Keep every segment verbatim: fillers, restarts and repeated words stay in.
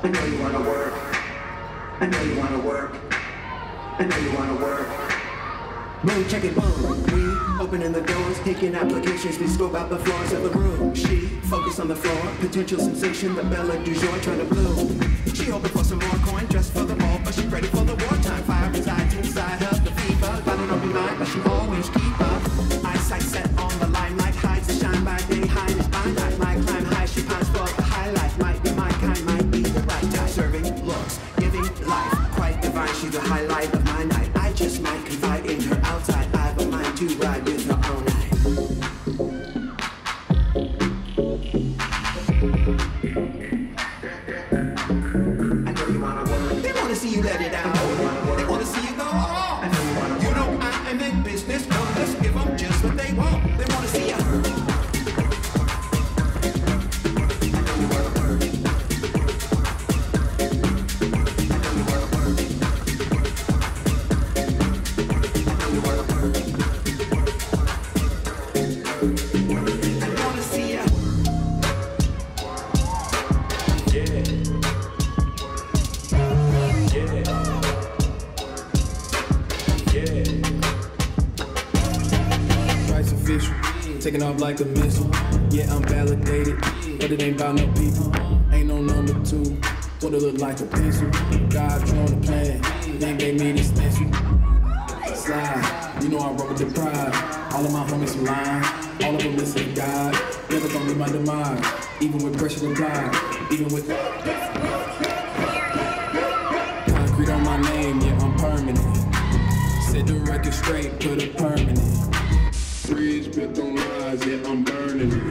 I know you wanna work. I know you wanna work. I know you wanna work. Boom, check it, boom. We opening the doors, taking applications. We scope out the floors of the room. She focus on the floor, potential sensation. The Bella du jour trying to bloom. She hoping for some more coin, dressed for the ball, but she ready for the wartime. Fire resides inside her, the fever. Battling up her mind, but she always keep up. Eyesight set on the limelight, hides the shine by day, hide is by night. Might climb high, she pines for the highlight. Might be my kind, might be the right type. Serving looks, giving life, quite divine. She's the highlight of my night. I just might confide in her outside. I have a mind to ride with her all night. I know you wanna work. They wanna see you let it out. They wanna see you go off. I know you wanna work. You know I am in business. No, let's give them just what they want. They wanna see you. Taking off like a missile, yeah, I'm validated, but it ain't about no people, ain't no number two, what it look like a pencil, God drawn a plan, then gave me this pencil, slide, you know I rock with the pride, all of my homies are lying, all of them listen to God, never gonna be my demise, even with pressure applied, even with concrete on my name, yeah, I'm permanent, set the record straight, put a permanent. Bridge built on lies, yeah, I'm burning it.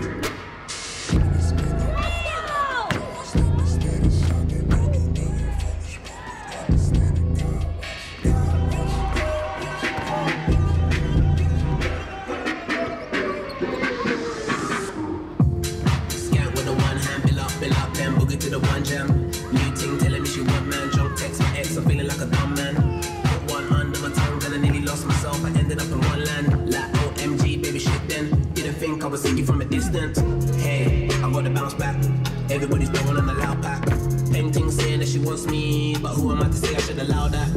Scout with a one hand, bill up, bill up, then boogie to the one jam. New ting telling me she one man, drunk text my ex, I'm feeling like a dumb man. Put one under my tongue, then I nearly lost myself, I ended up in one land. Like I was thinking from a distance. Hey, I gotta bounce back. Everybody's blowing on the loud pack. Painting saying that she wants me, but who am I to say I should allow that?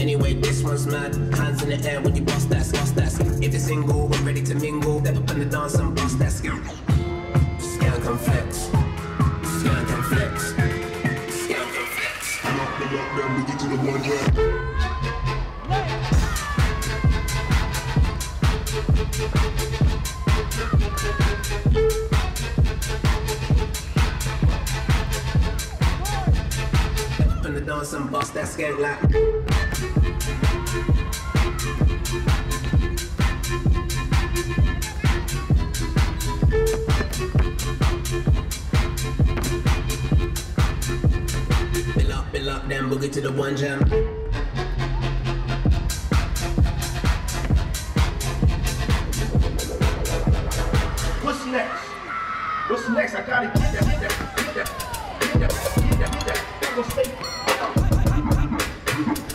Anyway, this one's mad. Hands in the air when you bust that, bust that. If you're single, we're ready to mingle. Step up in the dance and bust that. Skank, skank and flex, skank and flex, skank and flex. I'm up the block, then we get to the one drop. Open the dance and bust that skank like. Bill up, bill up, then boogie to the one jam. What's next? I gotta get that, get that, get that, get that, get that, get that, get that, get that, get that, get that,